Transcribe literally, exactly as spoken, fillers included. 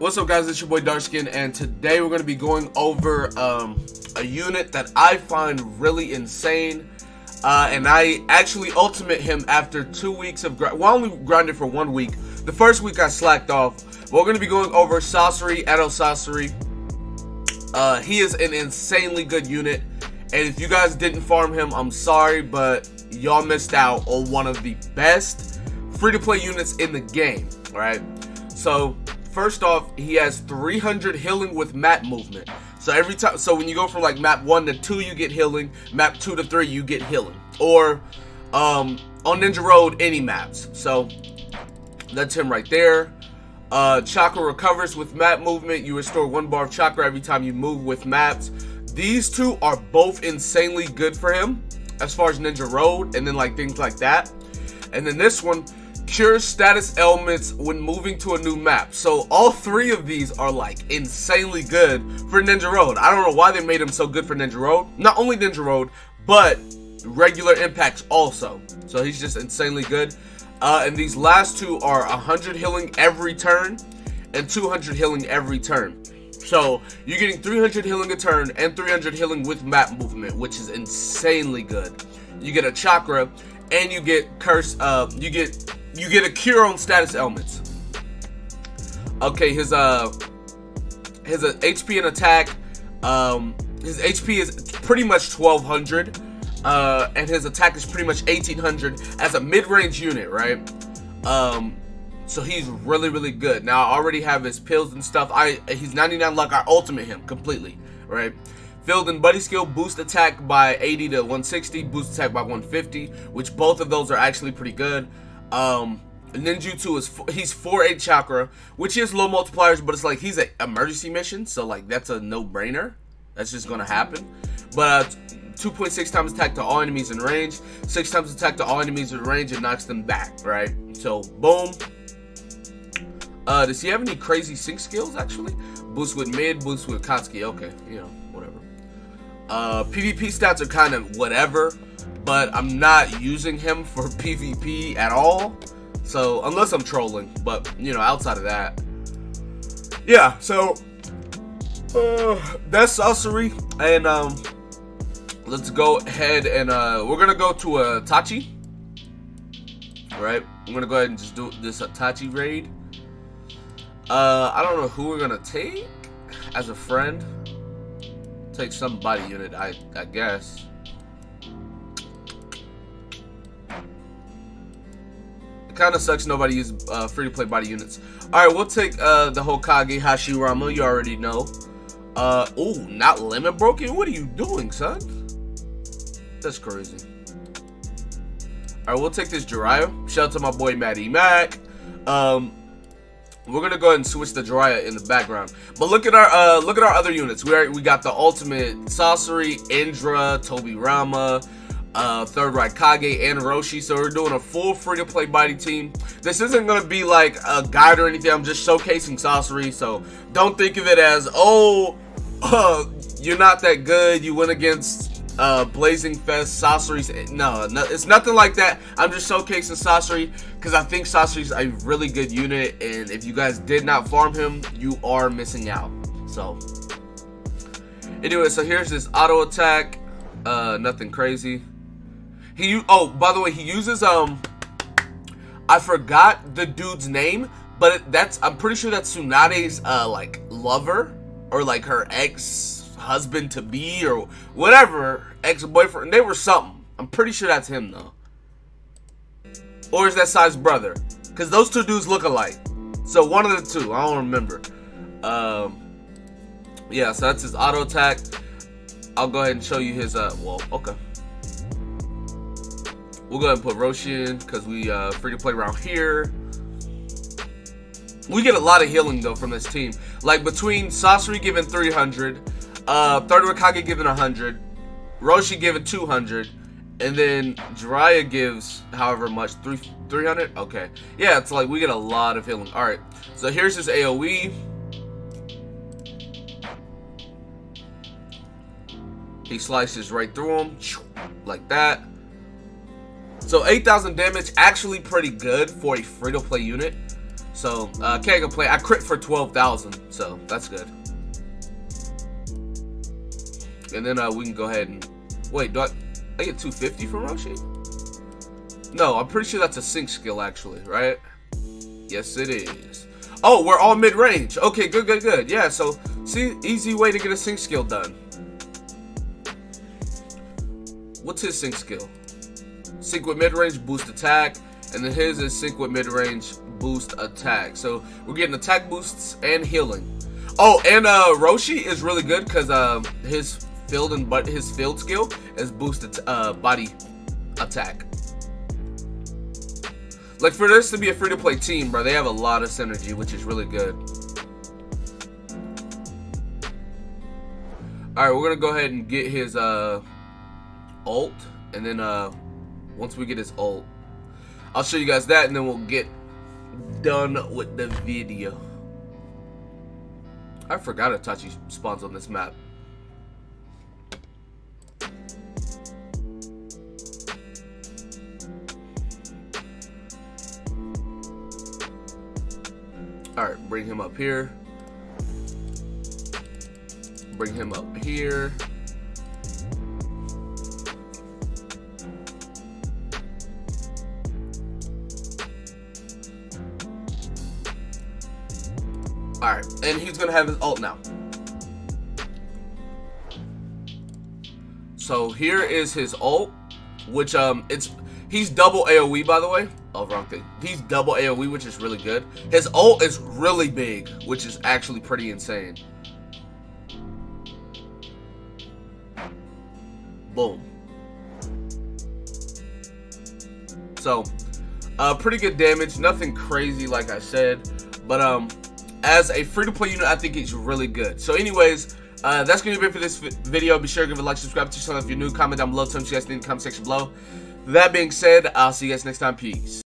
What's up guys, it's your boy Darkskin, and today we're going to be going over um, a unit that I find really insane. Uh, and I actually ultimate him after two weeks of grind. Well, I only grinded for one week. The first week I slacked off. But we're going to be going over Sasori, Edo Sasori. Uh, he is an insanely good unit. And if you guys didn't farm him, I'm sorry, but y'all missed out on one of the best free-to-play units in the game, right? So, first off, he has three hundred healing with map movement. So every time, so when you go from like map one to two, you get healing. Map two to three, you get healing. Or um, on Ninja Road, any maps. So that's him right there. Uh, chakra recovers with map movement. You restore one bar of chakra every time you move with maps. These two are both insanely good for him as far as Ninja Road and then like things like that. And then this one, cures status ailments when moving to a new map. So all three of these are like insanely good for Ninja Road. I don't know why they made him so good for Ninja Road. Not only Ninja Road, but regular impacts also. So he's just insanely good. Uh, and these last two are one hundred healing every turn and two hundred healing every turn. So you're getting three hundred healing a turn and three hundred healing with map movement, which is insanely good. You get a chakra and you get curse. Uh, you get you get a cure on status ailments. Okay, his uh his uh, H P and attack. Um, his H P is pretty much twelve hundred, uh, and his attack is pretty much eighteen hundred as a mid-range unit, right? Um. So he's really, really good. Now, I already have his pills and stuff. I He's ninety-nine luck. I ultimate him completely, right? Field and buddy skill boost attack by eighty to one sixty. Boost attack by one fifty, which both of those are actually pretty good. Um, Ninjutsu, is he's four eight chakra, which is low multipliers, but it's like he's an emergency mission. So, like, that's a no-brainer. That's just going to happen. But uh, two point six times attack to all enemies in range. six times attack to all enemies in range and knocks them back, right? So, boom. Uh, does he have any crazy sync skills, actually? Boost with mid, boost with Katsuki. Okay, you know, whatever. Uh, PvP stats are kind of whatever, but I'm not using him for PvP at all. So, unless I'm trolling, but, you know, outside of that. Yeah, so, uh, that's Sasori. And, um, let's go ahead and, uh, we're going to go to uh, Tachi. Alright, I'm going to go ahead and just do this Itachi raid. Uh, I don't know who we're gonna take as a friend. Take some body unit, I I guess. It kind of sucks nobody uses uh, free-to-play body units. All right, we'll take uh, the Hokage Hashirama. You already know. Uh, oh, not limit broken. What are you doing, son? That's crazy. All right, we'll take this Jiraiya. Shout out to my boy Maddie Mac. Um. We're gonna go ahead and switch the Jiraiya in the background, but look at our uh, look at our other units. We are, we got the ultimate Sasori, Indra, Tobirama, uh, Third Raikage, and Roshi. So we're doing a full free-to-play body team. This isn't gonna be like a guide or anything. I'm just showcasing Sasori, so don't think of it as oh, uh, you're not that good. You went against uh, Blazing Fest Sasori's. No, no, it's nothing like that. I'm just showcasing Sasori, because I think Sasori's a really good unit, and if you guys did not farm him, you are missing out. So, anyway, so here's this auto attack. Uh, nothing crazy. He oh, by the way, he uses um. I forgot the dude's name, but it, that's I'm pretty sure that's Tsunade's uh like lover or like her ex husband to be or whatever, ex boyfriend. They were something. I'm pretty sure that's him though. Or is that Sai's brother? Because those two dudes look alike. So one of the two. I don't remember. Um, yeah, so that's his auto attack. I'll go ahead and show you his... Uh, well, okay. We'll go ahead and put Roshi in because we uh, free to play around here. We get a lot of healing, though, from this team. Like, between Sasori giving three hundred, uh, Third Raikage giving one hundred, Roshi giving two hundred, and then Jiraiya gives however much, three three hundred. Okay, yeah, it's like we get a lot of healing. All right, so here's his A O E. He slices right through him like that. So eight thousand damage, actually pretty good for a free to play unit. So, uh, can't complain. I crit for twelve thousand, so that's good. And then uh, we can go ahead and... Wait, do I, I get two fifty from Roshi? No, I'm pretty sure that's a sync skill, actually, right? Yes, it is. Oh, we're all mid-range. Okay, good, good, good. Yeah, so, see, easy way to get a sync skill done. What's his sync skill? Sync with mid-range, boost attack. And then his is sync with mid-range, boost attack. So, we're getting attack boosts and healing. Oh, and uh, Roshi is really good because uh, his... Field and but his field skill is boosted uh, body attack. Like for this to be a free to play team, bro, they have a lot of synergy, which is really good. All right, we're gonna go ahead and get his uh, ult, and then uh, once we get his ult, I'll show you guys that, and then we'll get done with the video. I forgot Itachi spawns on this map. Alright, bring him up here. Bring him up here. Alright, and he's gonna have his ult now. So here is his ult, which um it's he's double AoE, by the way. Oh, wrong thing. He's double AoE, which is really good. His ult is really big, which is actually pretty insane. Boom. So, uh, pretty good damage. Nothing crazy, like I said. But um, as a free-to-play unit, I think he's really good. So anyways... Uh, that's going to be it for this video. Be sure to give it a like, subscribe to the channel if you're new, comment down below, tell me what you guys think in the comment section below. That being said, I'll see you guys next time. Peace.